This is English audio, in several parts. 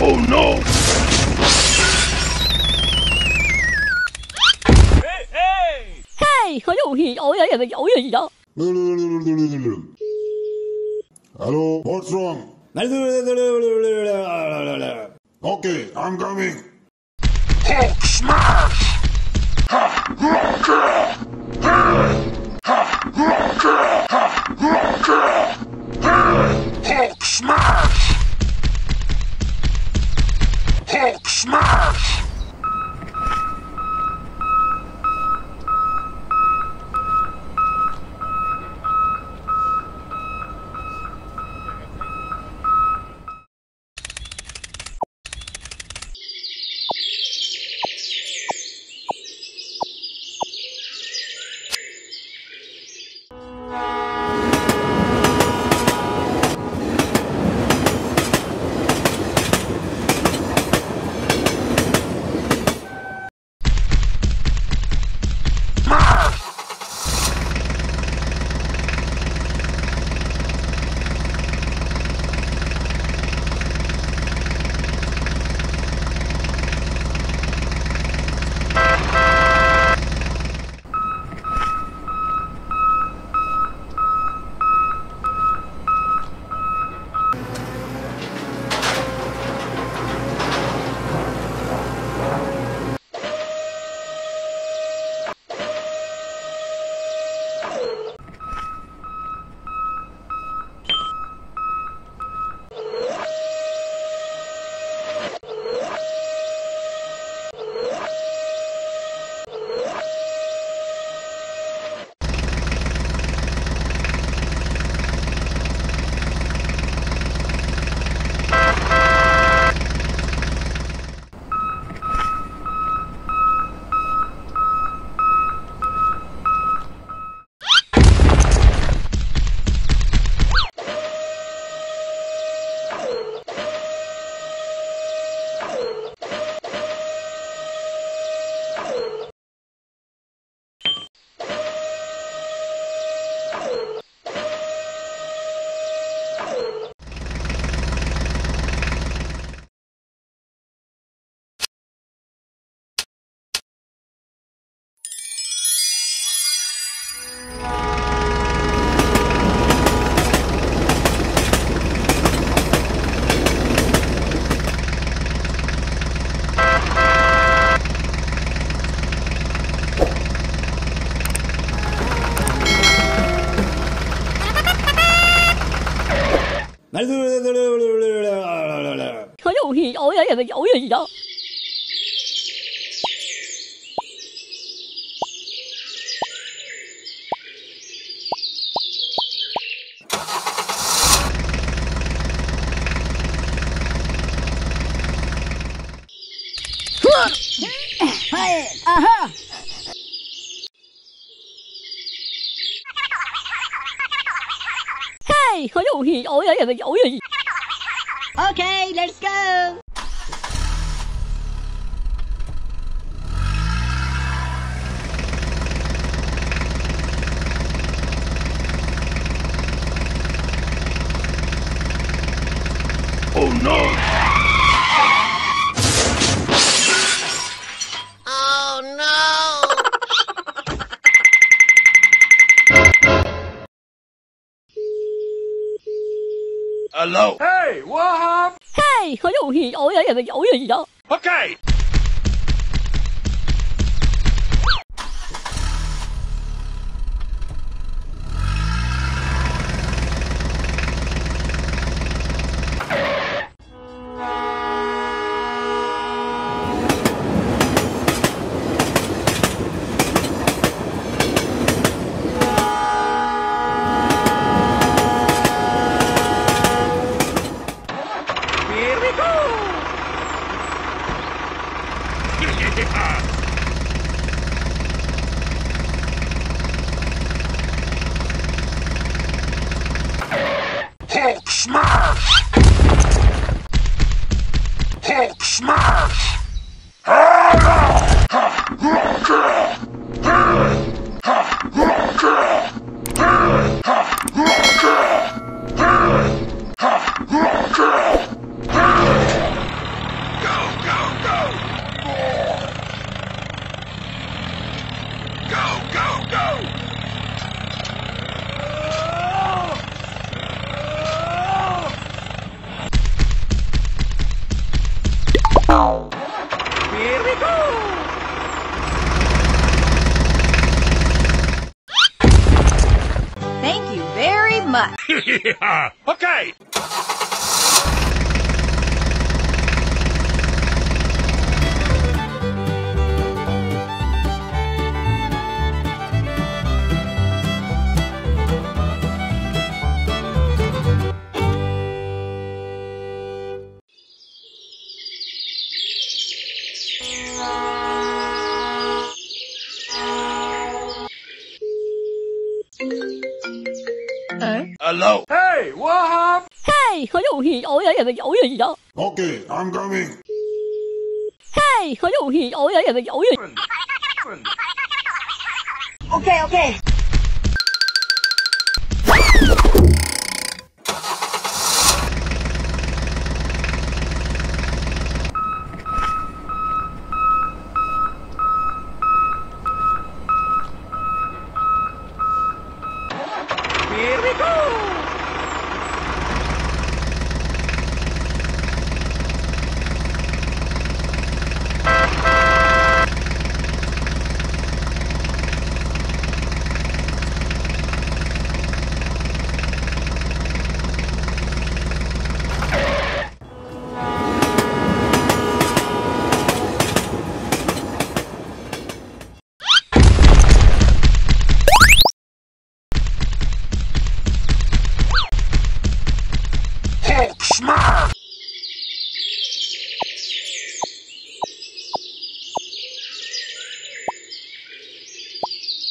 Oh no! Hey, hey! Hey! Hello, what's wrong? Okay, I'm coming. Hulk smash! Hulk smash! Hulk smash! Aha! Hey! Okay, let's go! Oh no! Hello. Hey, what happened? Hey, okay. Hulk smash! Hulk smash! Here we go! Thank you very much. Yeah, okay. Hello. Hey, what happened? Hey, okay, I'm coming. Hey, okay. Here we go!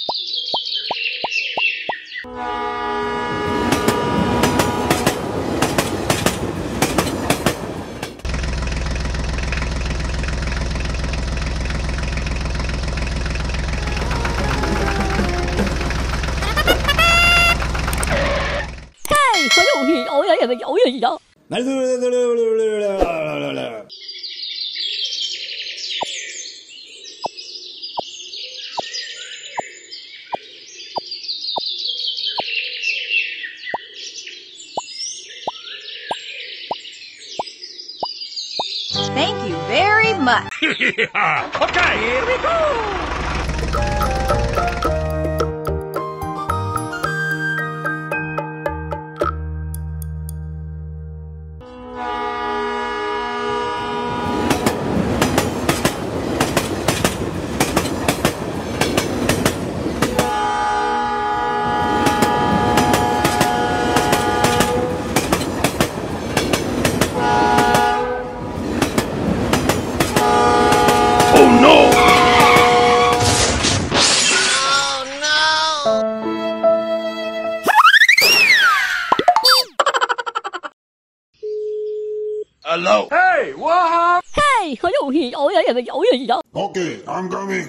Thank you very much. Yeah, okay, here we go. Hello. Hey, what happened? Hey, okay, I'm coming.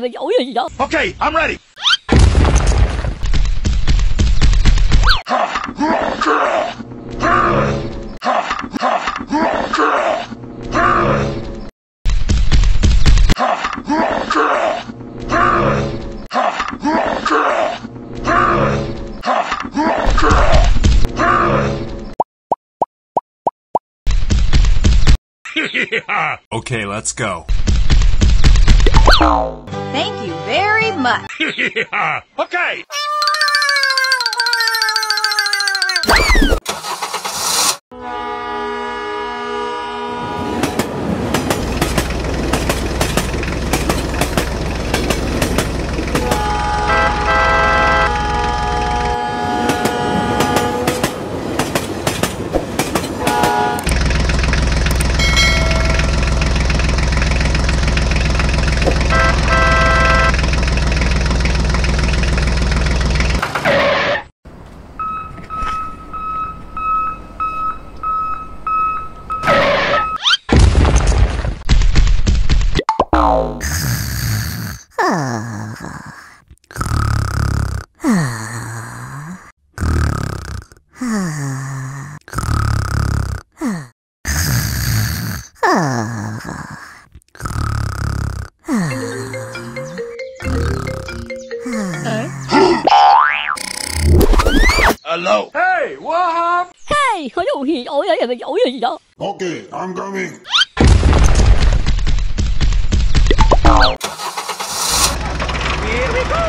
Hey, okay, I'm ready. Yeah. Okay, let's go. Thank you very much. Yeah. Okay. up! Hey! Okay, I'm coming! Here we go!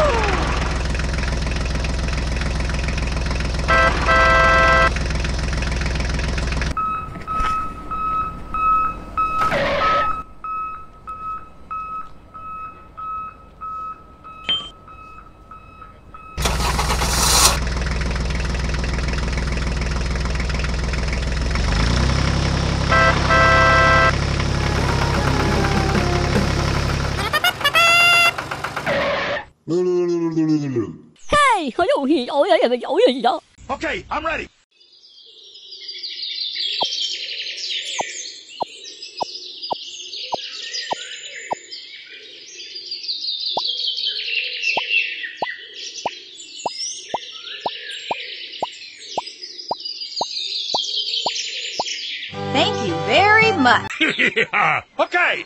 Hey! Okay, I'm ready! Thank you very much! Okay!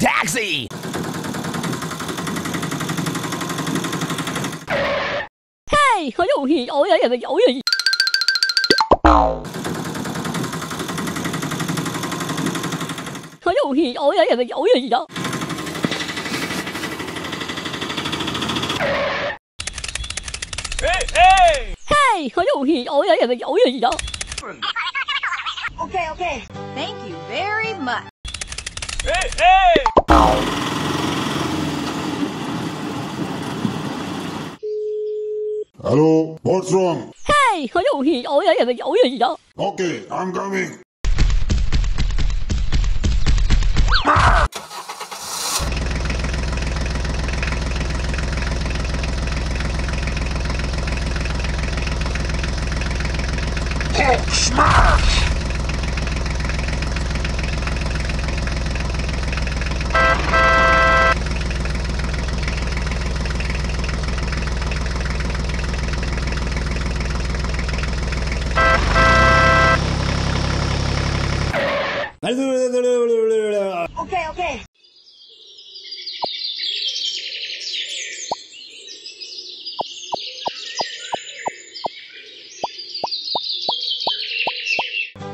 Taxi! Hey! Okay. Thank you very much. Hey! Hello? What's wrong? Hey! Okay, I'm coming! Oh, smash! Okay.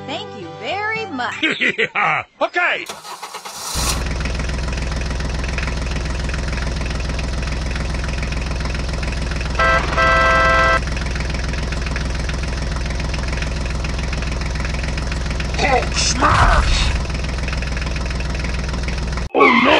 Thank you very much. Okay. Oh, smash! Oh no!